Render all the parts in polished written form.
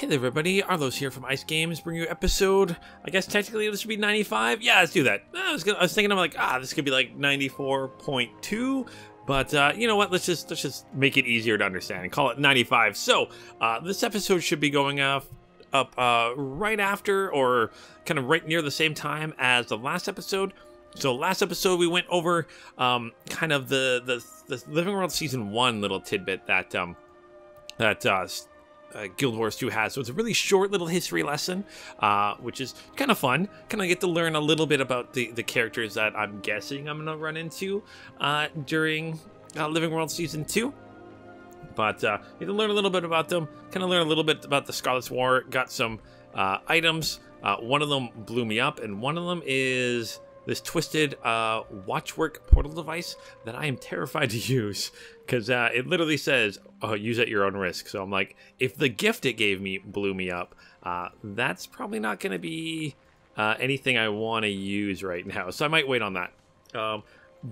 Hey there everybody, Arlos here from Ice Games, bringing you episode, I guess technically this should be 95, yeah, let's do that. I was thinking, I'm like, this could be like 94.2, but you know what, let's just make it easier to understand and call it 95. So, this episode should be going up right after, or kind of right near the same time as the last episode. So last episode we went over kind of the Living World Season 1 little tidbit that, Guild Wars 2 has. So it's a really short little history lesson, which is kind of fun. Kind of get to learn a little bit about the characters that I'm guessing I'm going to run into during Living World Season 2. But you can learn a little bit about them. Kind of learn a little bit about the Scarlet's War. Got some items. One of them blew me up, and one of them is this twisted watchwork portal device that I am terrified to use because it literally says, oh, use at your own risk. So I'm like, if the gift it gave me blew me up, that's probably not going to be anything I want to use right now. So I might wait on that.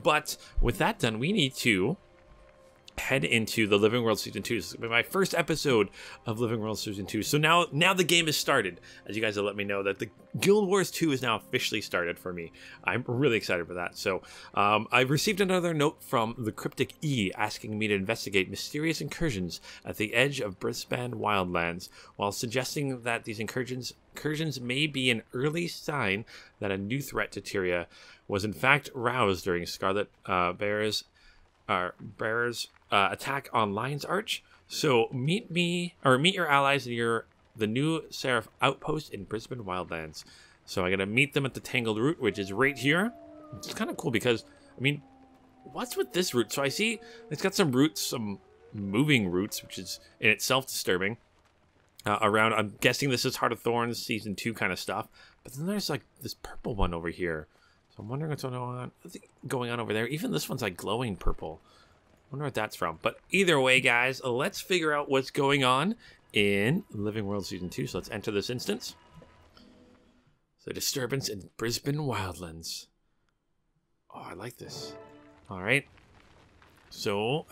But with that done, we need to head into the Living World Season 2. This will be my first episode of Living World Season 2. So now the game has started. As you guys have let me know that the Guild Wars 2 is now officially started for me. I'm really excited for that. So I've received another note from the Cryptic E asking me to investigate mysterious incursions at the edge of Brisbane Wildlands, while suggesting that these incursions may be an early sign that a new threat to Tyria was in fact roused during Scarlet Bear's attack on Lion's Arch. So meet your allies near the new Seraph outpost in Brisbane Wildlands. So I gotta meet them at the Tangled Root, which is right here. It's kind of cool because, I mean, what's with this root? So I see it's got some roots, some moving roots, which is in itself disturbing. Around, I'm guessing this is Heart of Thorns Season 2 kind of stuff. But then there's like this purple one over here. So I'm wondering what's going on over there. Even this one's like glowing purple. I wonder what that's from. But either way, guys, let's figure out what's going on in Living World Season 2. So let's enter this instance. So disturbance in Brisbane Wildlands. Oh, I like this. All right. So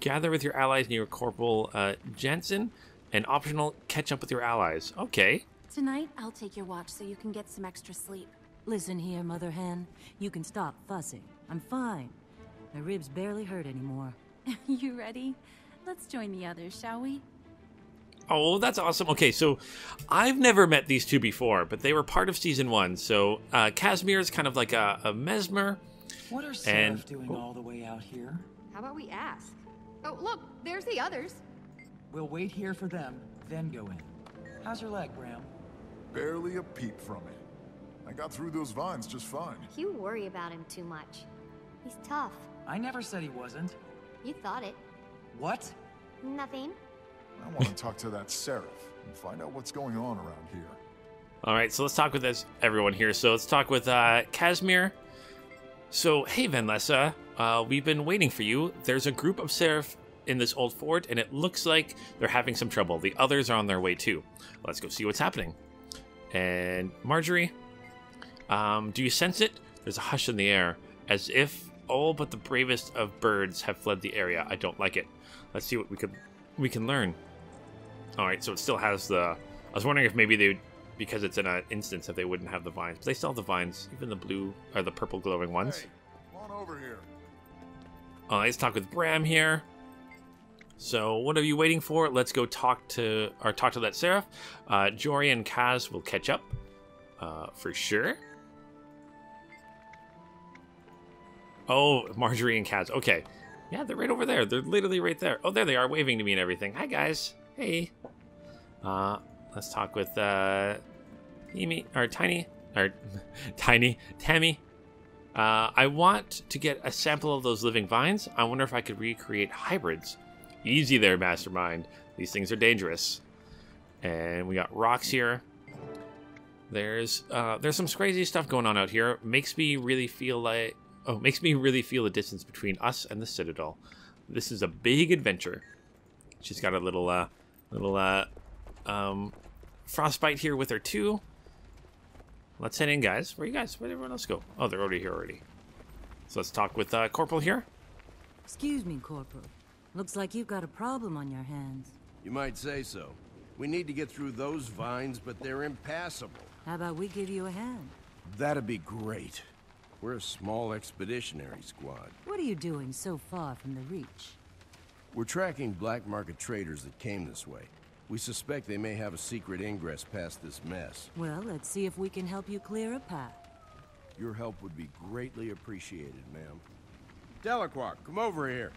gather with your allies near Corporal Jensen, and optional catch up with your allies. Okay. Tonight, I'll take your watch so you can get some extra sleep. Listen here, Mother Hen. You can stop fussing. I'm fine. My ribs barely hurt anymore. You ready? Let's join the others, shall we? Oh, that's awesome. Okay, so I've never met these two before, but they were part of Season 1. So Kasmeer is kind of like a mesmer. What are Seraph doing all the way out here? How about we ask? Oh, look, there's the others. We'll wait here for them, then go in. How's your leg, Braham? Barely a peep from it. I got through those vines just fine. You worry about him too much. He's tough. I never said he wasn't. You thought it. What? Nothing. I want to talk to that Seraph and find out what's going on around here. All right, so let's talk with everyone here. So let's talk with Kasmeer. So, hey, Vanlessa, we've been waiting for you. There's a group of Seraph in this old fort, and it looks like they're having some trouble. The others are on their way, too. Let's go see what's happening. And Marjory... do you sense it? There's a hush in the air, as if all but the bravest of birds have fled the area. I don't like it. Let's see what we can learn. All right, so it still has the... I was wondering if maybe they, because it's in an instance, if they wouldn't have the vines. But they still have the vines, even the blue or the purple glowing ones. Hey, come on over here. All right, let's talk with Bram here. So what are you waiting for? Let's go talk to that Seraph. Jory and Kaz will catch up for sure. Oh, Marjorie and Kaz. Okay. Yeah, they're right over there. They're literally right there. Oh, there they are, waving to me and everything. Hi, guys. Hey. Let's talk with Tammy. I want to get a sample of those living vines. I wonder if I could recreate hybrids. Easy there, Mastermind. These things are dangerous. And we got Rox here. There's some crazy stuff going on out here. Makes me really feel the distance between us and the Citadel. This is a big adventure. She's got a little frostbite here with her too. Let's head in, guys. Where are you guys? Where'd everyone else go? Oh, they're already here already. So let's talk with Corporal here. Excuse me, Corporal. Looks like you've got a problem on your hands. You might say so. We need to get through those vines, but they're impassable. How about we give you a hand? That'd be great. We're a small expeditionary squad. What are you doing so far from the Reach? We're tracking black market traders that came this way. We suspect they may have a secret ingress past this mess. Well, let's see if we can help you clear a path. Your help would be greatly appreciated, ma'am. Delacroix, come over here.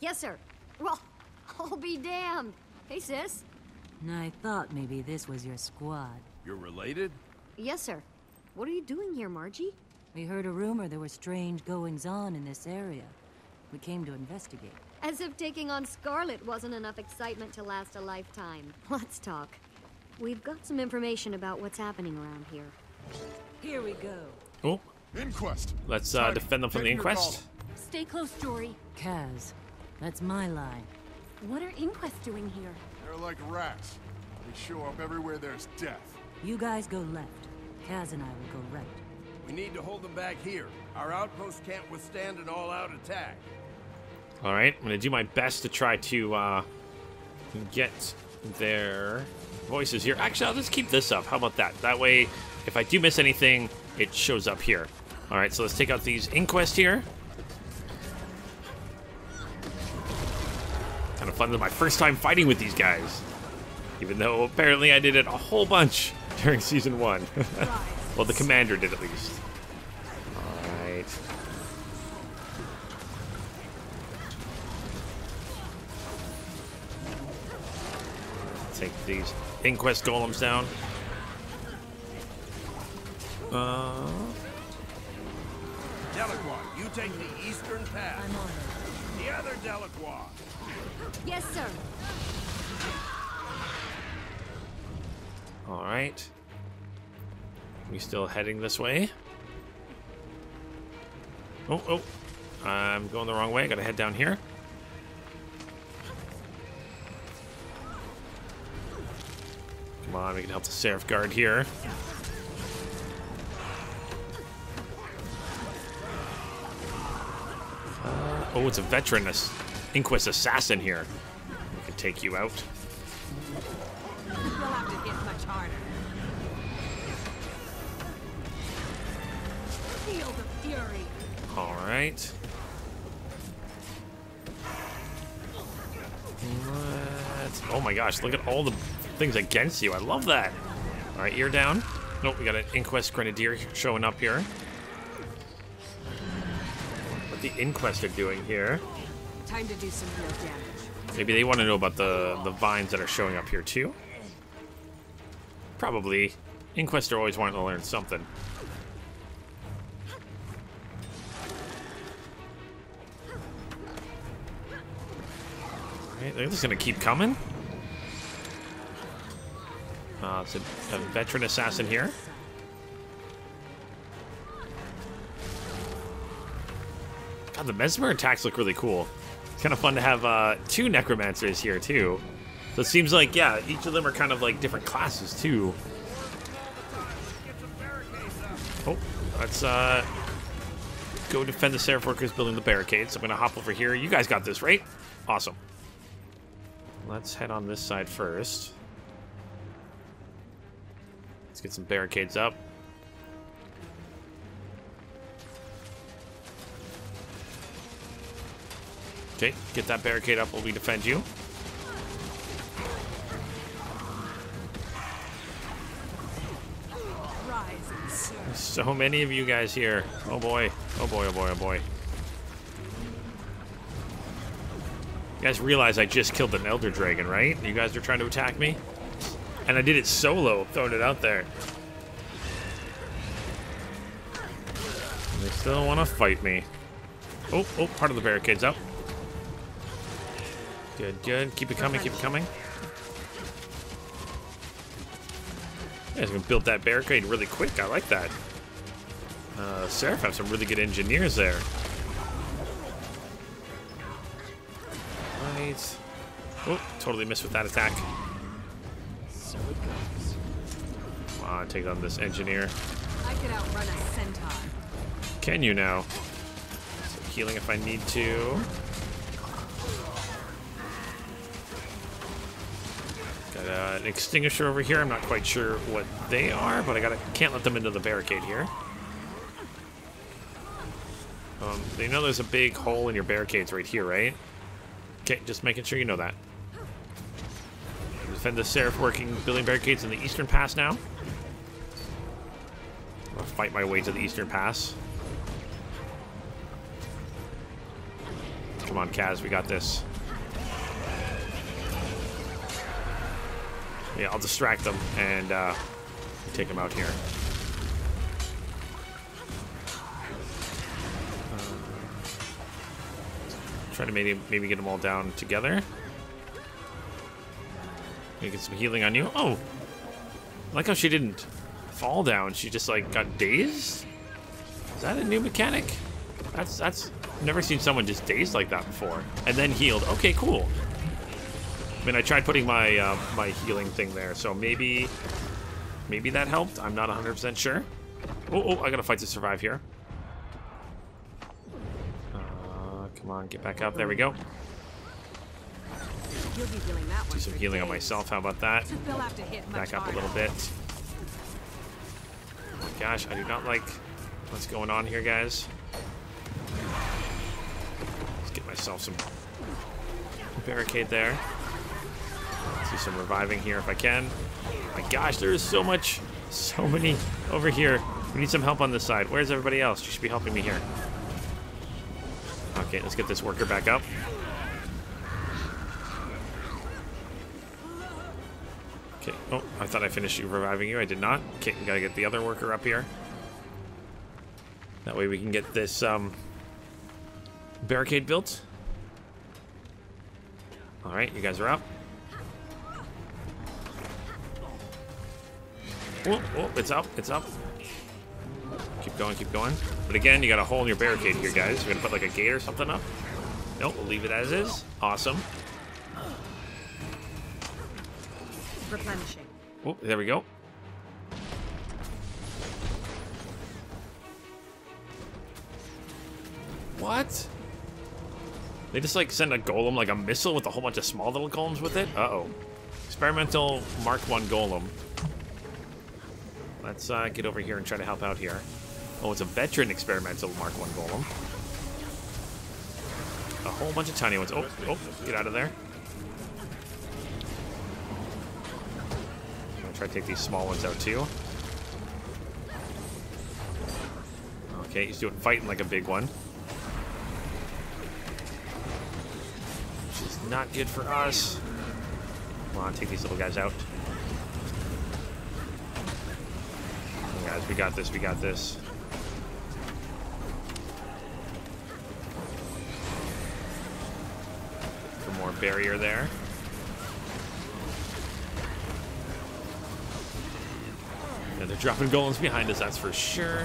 Yes, sir. Well, I'll be damned. Hey, sis. I thought maybe this was your squad. You're related? Yes, sir. What are you doing here, Margie? We heard a rumor there were strange goings-on in this area. We came to investigate. As if taking on Scarlet wasn't enough excitement to last a lifetime. Let's talk. We've got some information about what's happening around here. Here we go. Oh. Inquest. Let's defend them from the inquest. Stay close, Jory. Kaz, that's my line. What are inquests doing here? They're like rats. They show up everywhere there's death. You guys go left. Kaz and I will go right. We need to hold them back here. Our outpost can't withstand an all-out attack. Alright, I'm gonna do my best to try to get their voices here. Actually, I'll just keep this up. How about that? That way, if I do miss anything, it shows up here. Alright, so let's take out these inquests here. Kind of fun. This is my first time fighting with these guys. Even though apparently I did it a whole bunch during season 1. Well, the commander did at least. Alright. Take these inquest golems down. Delacroix, you take the eastern path. I'm on it. The other Delacroix. Yes, sir. Alright. We still heading this way? Oh, oh. I'm going the wrong way. I gotta head down here. Come on, we can help the Seraph Guard here. Oh, it's a veteran Inquest assassin here. We can take you out. You'll have to get much harder. All right. Let's, oh my gosh, look at all the things against you. I love that. All right, you're down. Nope, we got an Inquest Grenadier showing up here. What the Inquest are doing here. Time to do some real damage. Maybe they want to know about the vines that are showing up here too. Probably. Inquests are always wanting to learn something. They're just gonna keep coming. It's a veteran assassin here. God, the mesmer attacks look really cool. It's kind of fun to have two necromancers here too. So it seems like, yeah, each of them are kind of like different classes too. Oh, let's go defend the Seraph Workers building the barricades. I'm gonna hop over here. You guys got this, right? Awesome. Let's head on this side first. Let's get some barricades up. Okay, get that barricade up while we defend you. There's so many of you guys here. Oh boy. Oh boy, oh boy, oh boy. You guys realize I just killed an Elder Dragon, right? You guys are trying to attack me? And I did it solo, throwing it out there. And they still want to fight me. Oh, oh, part of the barricade's up. Good, good. Keep it coming, keep it coming. You guys can build that barricade really quick. I like that. Seraph have some really good engineers there. Oh, totally missed with that attack. So it goes. take on this engineer. I could outrun a centaur. Can you now? So healing if I need to. Got an extinguisher over here. I'm not quite sure what they are, but I can't let them into the barricade here. You know there's a big hole in your barricades right here, right? Okay, just making sure you know that. Defend the Seraph working building barricades in the Eastern Pass now. I'm gonna fight my way to the Eastern Pass. Come on, Kaz, we got this. Yeah, I'll distract them and take them out here. Try to maybe get them all down together. Get some healing on you. Oh, I like how she didn't fall down. She just like got dazed. Is that a new mechanic? That's never seen someone just dazed like that before and then healed. Okay, cool. I mean, I tried putting my my healing thing there, so maybe that helped. I'm not 100% sure. Oh, I gotta fight to survive here. Come on, get back up. There we go. You'll be doing that one. Do some healing on myself. How about that? Back up a little bit. Oh my gosh, I do not like what's going on here, guys. Let's get myself some barricade there. Let's do some reviving here if I can. Oh my gosh, there is so many over here. We need some help on this side. Where's everybody else? You should be helping me here. Okay, let's get this worker back up. Okay. Oh, I thought I finished reviving you. I did not. Okay, we gotta get the other worker up here. That way we can get this barricade built. All right, you guys are up. Oh, it's up. It's up. Keep going. But again, you got a hole in your barricade here, guys. You're gonna put like a gate or something up. Nope, we'll leave it as is. Awesome. Replenishing. Oh, there we go. What? They just like send a golem like a missile with a whole bunch of small little golems with it? Uh-oh. Experimental Mark 1 golem. Let's get over here and try to help out here. Oh, it's a veteran experimental Mark 1 golem. A whole bunch of tiny ones. Oh, get out of there. I'm gonna try to take these small ones out too. Okay, he's doing fighting like a big one. Which is not good for us. Come on, take these little guys out. Guys, we got this. For more barrier there. Yeah, they're dropping golems behind us, that's for sure.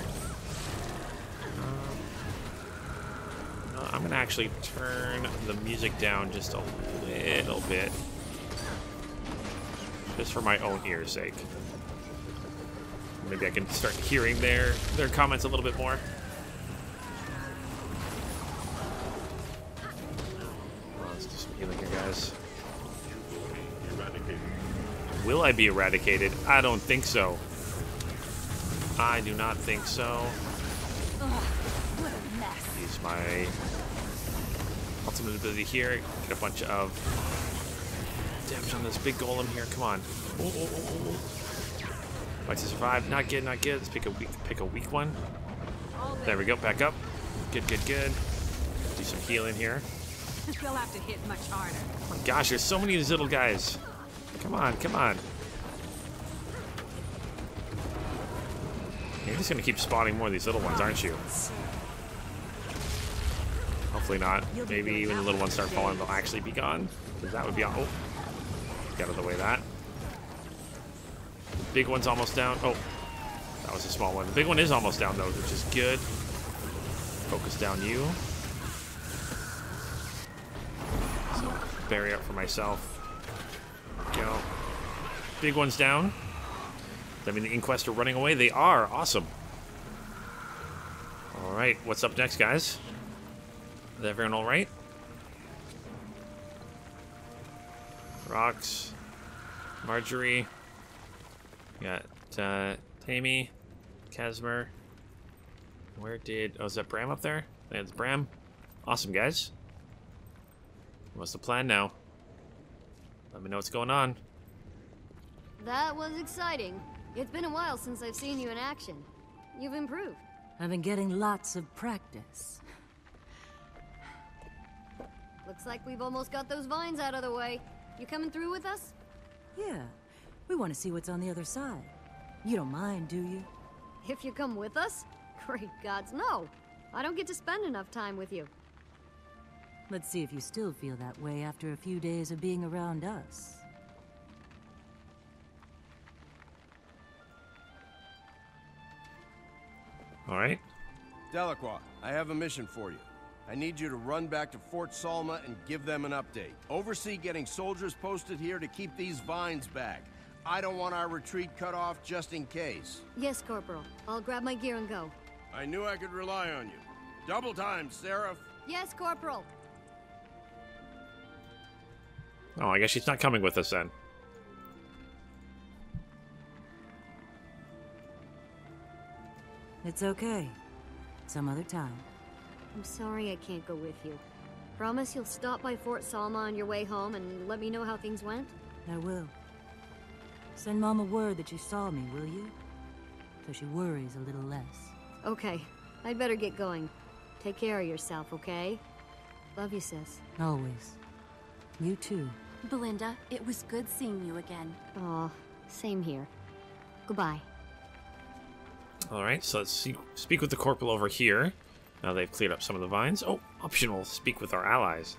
I'm gonna actually turn the music down just a little bit. Just for my own ears' sake. Maybe I can start hearing their comments a little bit more. Well, let's do some healing here, guys. Will I be eradicated? I don't think so. I do not think so. Use my ultimate ability here. Get a bunch of damage on this big golem here. Come on. Oh. Fight to survive. Not good. Let's pick a weak one. There we go. Back up. Good. Do some healing here. They'll have to hit much harder. Oh my gosh, there's so many of these little guys. Come on. You're just gonna keep spawning more of these little ones, aren't you? Hopefully not. Maybe when the little ones start falling, they'll actually be gone. Because that would be awful. Oh. Get out of the way of that. Big one's almost down. Oh, that was a small one. The big one is almost down, though, which is good. Focus down you. So, barrier up for myself. There we go. Big one's down. I mean, the Inquest are running away. They are. Awesome. All right. What's up next, guys? Is everyone all right? Rox, Marjory, we got Tammy, Kasmeer. Where did... Oh, is that Braham up there? That's Braham. Awesome, guys. What's the plan now? Let me know what's going on. That was exciting. It's been a while since I've seen you in action. You've improved. I've been getting lots of practice. Looks like we've almost got those vines out of the way. You coming through with us? Yeah. We want to see what's on the other side. You don't mind, do you? If you come with us? Great gods, no. I don't get to spend enough time with you. Let's see if you still feel that way after a few days of being around us. All right. Delacroix, I have a mission for you. I need you to run back to Fort Salma and give them an update. Oversee getting soldiers posted here to keep these vines back. I don't want our retreat cut off just in case. Yes, Corporal. I'll grab my gear and go. I knew I could rely on you. Double time, Seraph. Yes, Corporal. Oh, I guess she's not coming with us then. It's okay. Some other time. I'm sorry I can't go with you. Promise you'll stop by Fort Salma on your way home and let me know how things went? I will. Send Mom a word that you saw me, will you? So she worries a little less. Okay. I'd better get going. Take care of yourself, okay? Love you, sis. Always. You too. Belinda, it was good seeing you again. Aw, same here. Goodbye. Alright, so let's see, speak with the Corporal over here. Now they've cleared up some of the vines. Oh, optional. Speak with our allies.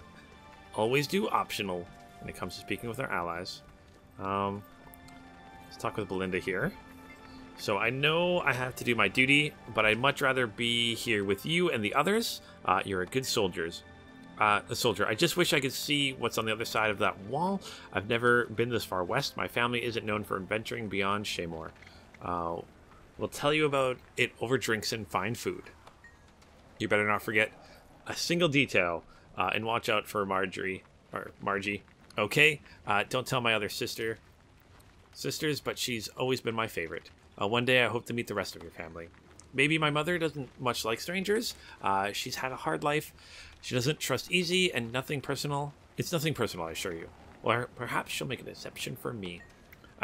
Always do optional when it comes to speaking with our allies. Let's talk with Belinda here. So I know I have to do my duty, but I'd much rather be here with you and the others. You're a good soldier. I just wish I could see what's on the other side of that wall. I've never been this far west. My family isn't known for adventuring beyond Shamor. We'll tell you about it over drinks and fine food. You better not forget a single detail, and watch out for Marjorie, or Margie. Okay, don't tell my other sisters, but she's always been my favorite. One day I hope to meet the rest of your family. Maybe my mother doesn't much like strangers. She's had a hard life. She doesn't trust easy, and nothing personal. It's nothing personal, I assure you. Or perhaps she'll make an exception for me.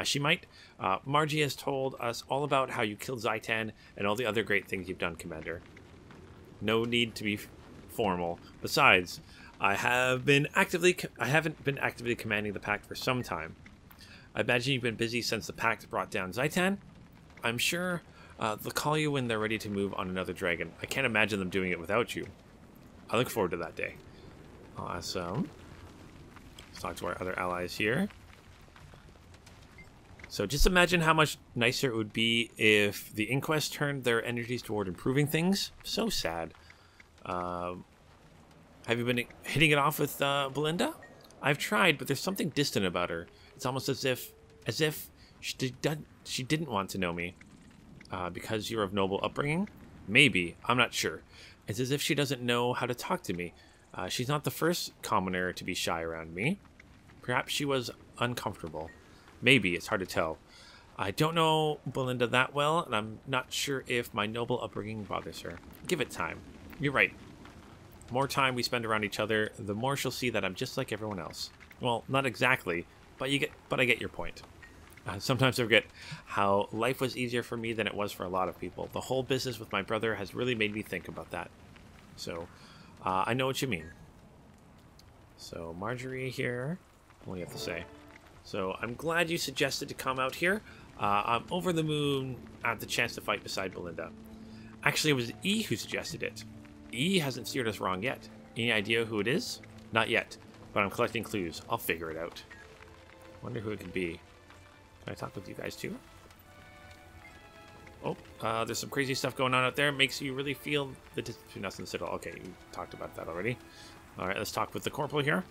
She might. Margie has told us all about how you killed Zhaitan and all the other great things you've done, Commander. No need to be formal. Besides, I haven't been actively commanding the Pact for some time. I imagine you've been busy since the Pact brought down Zhaitan. I'm sure they'll call you when they're ready to move on another dragon. I can't imagine them doing it without you. I look forward to that day. Awesome. Let's talk to our other allies here. So just imagine how much nicer it would be if the Inquest turned their energies toward improving things. So sad. Have you been hitting it off with Belinda? I've tried, but there's something distant about her. It's almost as if she didn't want to know me. Because you're of noble upbringing? Maybe. I'm not sure. It's as if she doesn't know how to talk to me. She's not the first commoner to be shy around me. Perhaps she was uncomfortable. Maybe. It's hard to tell. I don't know Belinda that well, and I'm not sure if my noble upbringing bothers her. Give it time. You're right. The more time we spend around each other, the more she'll see that I'm just like everyone else. Well, not exactly, but I get your point. Sometimes I forget how life was easier for me than it was for a lot of people. The whole business with my brother has really made me think about that. So, I know what you mean. So, Marjorie here. What do you have to say? So, I'm glad you suggested to come out here. I'm over the moon at the chance to fight beside Belinda. Actually, it was E who suggested it. E hasn't steered us wrong yet. Any idea who it is? Not yet, but I'm collecting clues. I'll figure it out. Wonder who it could be. Can I talk with you guys too? Oh, there's some crazy stuff going on out there. It makes you really feel the distance between us and the Citadel. Okay, you talked about that already. Alright, let's talk with the Corporal here.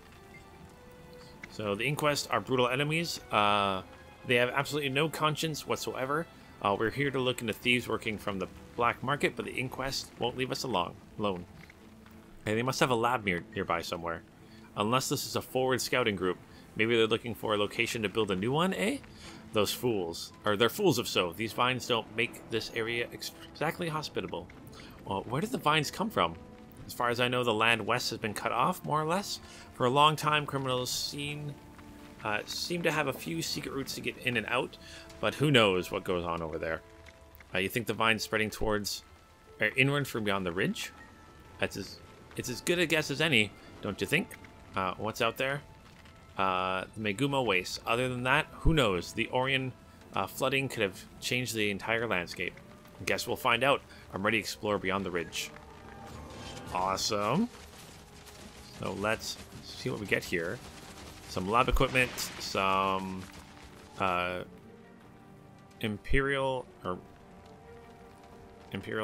So the Inquest are brutal enemies. They have absolutely no conscience whatsoever. We're here to look into thieves working from the black market, but the inquest won't leave us alone. Hey, they must have a lab nearby somewhere. Unless this is a forward scouting group. Maybe they're looking for a location to build a new one, eh? Those fools. Or they're fools if so. These vines don't make this area exactly hospitable. Well, where did the vines come from? As far as I know, the land west has been cut off, more or less. For a long time, criminals seem to have a few secret routes to get in and out, but who knows what goes on over there. You think the vine's spreading towards... or inward from beyond the ridge? It's as good a guess as any, don't you think? What's out there? The Maguuma Wastes. Other than that, who knows? The Orion flooding could have changed the entire landscape. I guess we'll find out. I'm ready to explore beyond the ridge. Awesome. So let's see what we get here. Some lab equipment, some imperial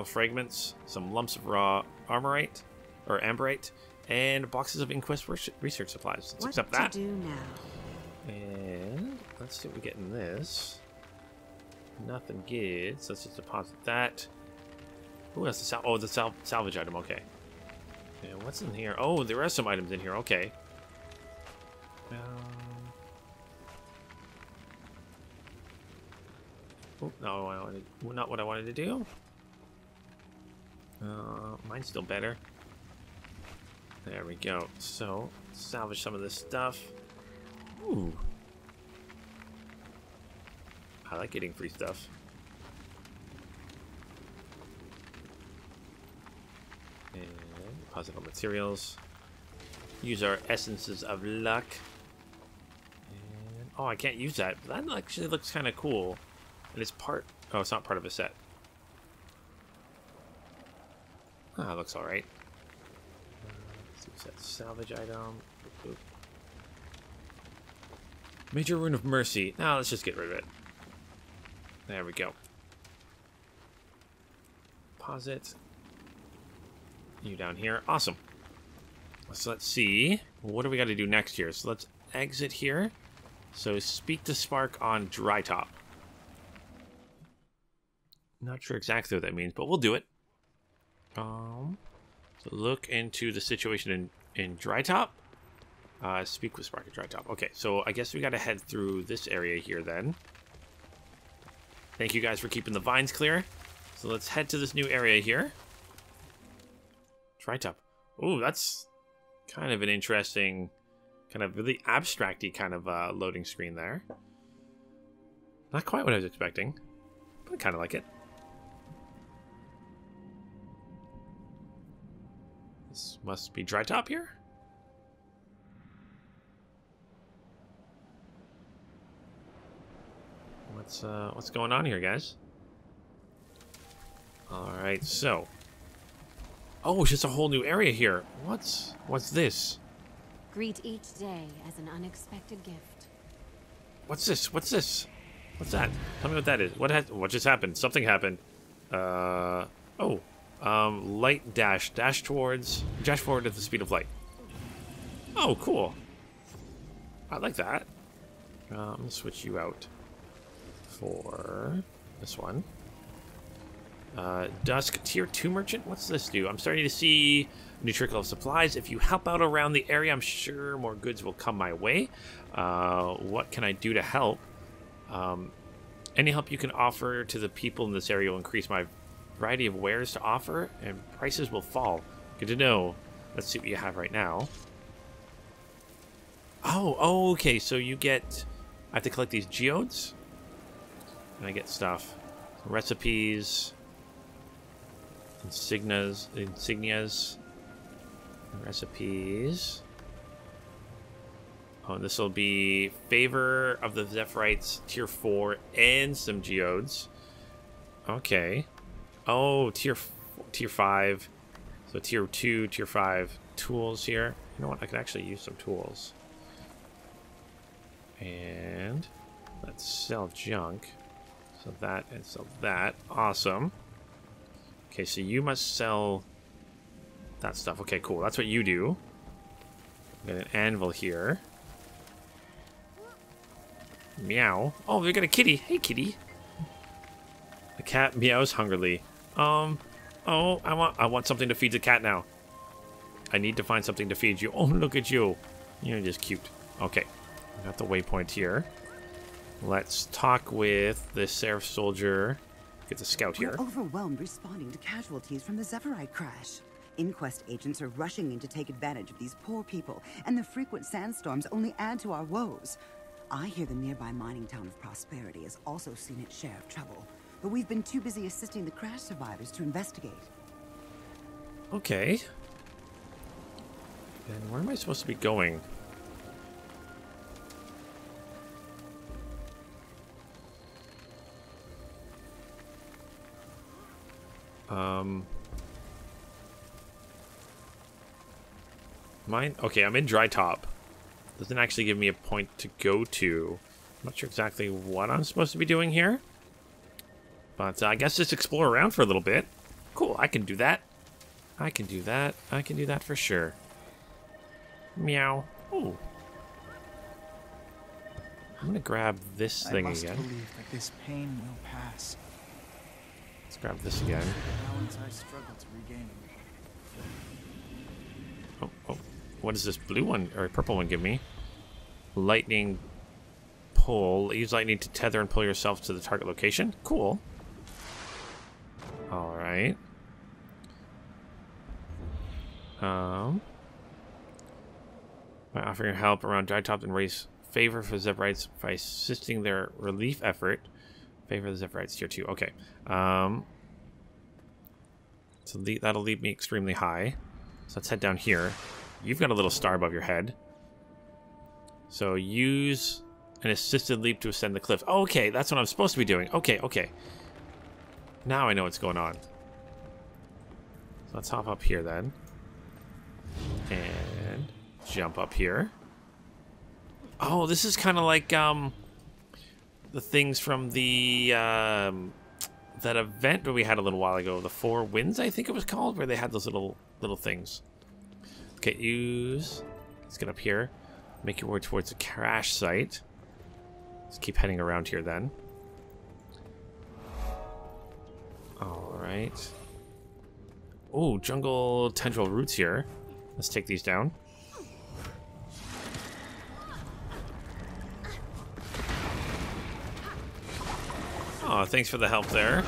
fragments, some lumps of raw armorite or amberite, and boxes of inquest research supplies. Let's accept that. What to do now? And let's see what we get in this. Nothing good. So let's just deposit that. Ooh, that's the salvage item. Okay. And what's in here? Oh, there are some items in here. Okay. Oh, no, not what I wanted to do. Mine's still better. There we go. So, salvage some of this stuff. Ooh. I like getting free stuff. And deposit all materials. Use our essences of luck. And, oh, I can't use that. But that actually looks kind of cool. And it's part... oh, it's not part of a set. Ah, it looks alright. Let's use that salvage item. Boop, boop. Major Rune of Mercy. Now let's just get rid of it. There we go. Pause it. You down here. Awesome. So let's see. What do we got to do next here? So let's exit here. So speak to Spark on Drytop. Not sure exactly what that means, but we'll do it. So look into the situation in Drytop. Speak with Spark at Drytop. Okay, so I guess we got to head through this area here then. Thank you guys for keeping the vines clear. So let's head to this new area here. Drytop. Ooh, that's kind of an interesting, kind of really abstract-y kind of loading screen there. Not quite what I was expecting, but I kind of like it. This must be Drytop here. What's going on here, guys? All right, so. Oh, it's just a whole new area here. What's this? Greet each day as an unexpected gift. What's this? What's that? Tell me what that is. What just happened? Something happened. Light dash. Dash forward at the speed of light. Oh, cool. I like that. I'm gonna switch you out for this one. Dusk tier 2 merchant. What's this do? I'm starting to see a new trickle of supplies. If you help out around the area, I'm sure more goods will come my way. What can I do to help? Any help you can offer to the people in this area will increase my variety of wares to offer, and prices will fall. Good to know. Let's see what you have right now. Oh, okay. So you get... I have to collect these geodes, and I get stuff. Recipes... Insignias, recipes. Oh, this will be favor of the Zephyrites, tier 4, and some geodes. Okay. Oh, tier 5. So tier 2, tier 5 tools here. You know what? I could actually use some tools. And let's sell junk. So that and sell that. Awesome. Okay, so you must sell that stuff. Okay, cool. That's what you do. Got an anvil here. Meow. Oh, we got a kitty. Hey, kitty. The cat meows hungrily. Oh, I want something to feed the cat now. I need to find something to feed you. Oh, look at you. You're just cute. Okay. I got the waypoint here. Let's talk with the Seraph Soldier. Get the scout here. We're overwhelmed responding to casualties from the Zephyrite crash. Inquest agents are rushing in to take advantage of these poor people, and the frequent sandstorms only add to our woes. I hear the nearby mining town of Prosperity has also seen its share of trouble, but we've been too busy assisting the crash survivors to investigate. Okay. Then where am I supposed to be going? Mine? Okay, I'm in Drytop. Doesn't actually give me a point to go to. I'm not sure exactly what I'm supposed to be doing here. But I guess just explore around for a little bit. Cool, I can do that. I can do that. I can do that for sure. Meow. Oh. I'm gonna grab this thing again. I must believe that this pain will pass. Let's grab this again. Oh, oh. What does this blue one or purple one give me? Lightning pull. Use lightning to tether and pull yourself to the target location. Cool. All right. By offering help around Drytop and raise favor for Zephyrites by assisting their relief effort. Favor the Zephyrites tier 2. Okay. So that'll leave me extremely high. So let's head down here. You've got a little star above your head. So use an assisted leap to ascend the cliff. Oh, okay, that's what I'm supposed to be doing. Okay, okay. Now I know what's going on. So let's hop up here then. And jump up here. Oh, this is kind of like the things from the that event that we had a little while ago, the Four Winds, I think it was called, where they had those little things. Okay, let's get up here, make your way towards the crash site. Let's keep heading around here then. All right. Oh, jungle tendril roots here. Let's take these down. Oh, thanks for the help there.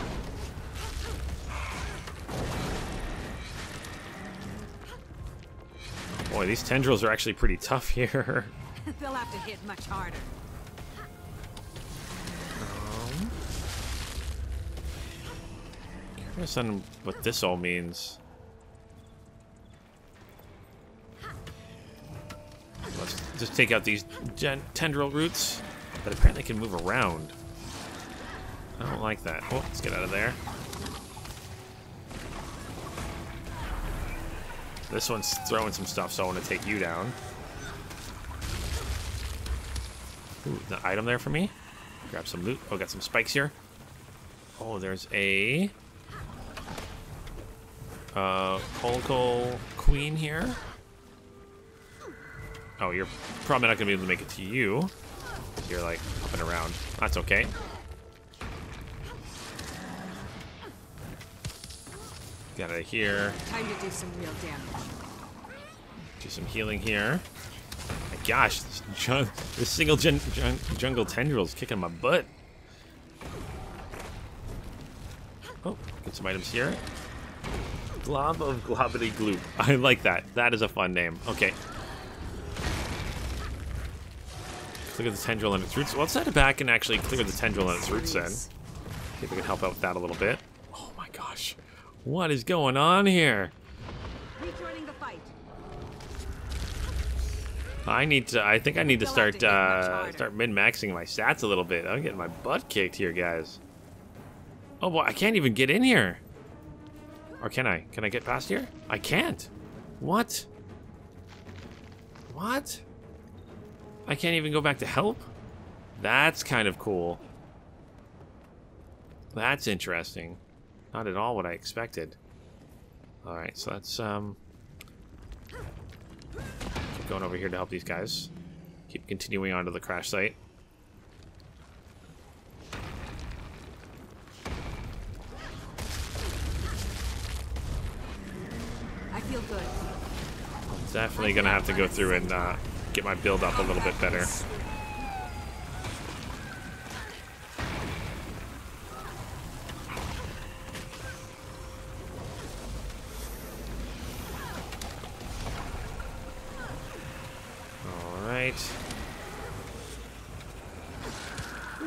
Boy, these tendrils are actually pretty tough here. They'll have to hit much harder. Curious on what this all means. Let's just take out these tendril roots, but apparently can move around. I don't like that. Oh, let's get out of there. This one's throwing some stuff, so I want to take you down. Ooh, the item there for me. Grab some loot. Oh, got some spikes here. Oh, there's a Colical Queen here. Oh, you're probably not going to be able to make it to you. You're like hopping around. That's okay. Get out of here. Time to do some real damage. Do some healing here. My gosh, this single jungle tendril's kicking my butt. Oh, get some items here. Glob of Globity Gloop. I like that. That is a fun name. Okay. Clear the tendril and its roots. Well, let's head back and actually clear the tendril and its roots then. See if we can help out with that a little bit. Oh my gosh. What is going on here? Rejoining the fight. I think I need to start min-maxing my stats a little bit. I'm getting my butt kicked here, guys. Oh boy, I can't even get in here. Or can I? Can I get past here? I can't. What? What? I can't even go back to help? That's kind of cool. That's interesting. Not at all what I expected. Alright, so let's keep going over here to help these guys. Keep continuing on to the crash site. feel good. I'm definitely gonna have to go through and get my build up a little bit better.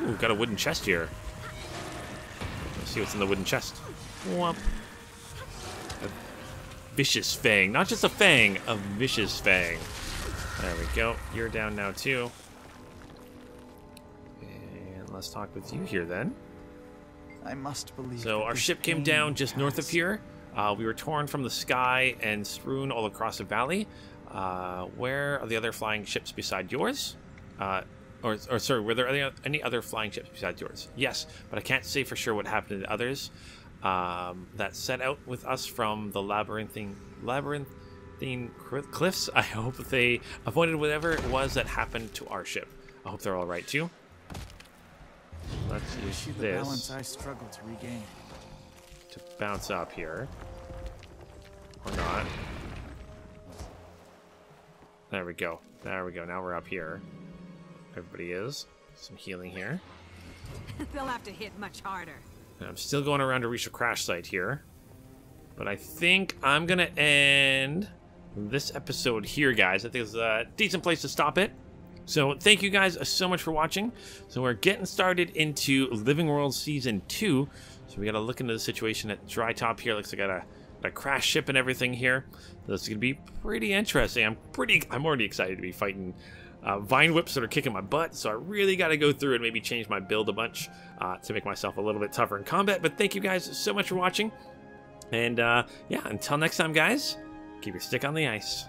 Ooh, got a wooden chest here. Let's see what's in the wooden chest. Whoop. A vicious fang. Not just a fang, a vicious fang. There we go. You're down now, too. And let's talk with you here, then. I must believe. So our ship came down just north of here. We were torn from the sky and strewn all across a valley. Where are the other flying ships beside yours? Or sorry, were there any other flying ships besides yours? Yes, but I can't say for sure what happened to others that set out with us from the labyrinthine cliffs. I hope they avoided whatever it was that happened to our ship. I hope they're all right too. Let's use this. The balance I struggled to regain. To bounce up here, or not? There we go. There we go. Now we're up here. Everybody is. Some healing here. They'll have to hit much harder. And I'm still going around to reach a crash site here. But I think I'm going to end this episode here, guys. I think it's a decent place to stop it. So thank you guys so much for watching. So we're getting started into Living World Season 2. So we got to look into the situation at Drytop here. Looks like I got a crash ship and everything here. So this is going to be pretty interesting. I'm already excited to be fighting vine whips that are kicking my butt, so I really got to go through and maybe change my build a bunch to make myself a little bit tougher in combat. But thank you guys so much for watching, and yeah, until next time, guys, keep your stick on the ice.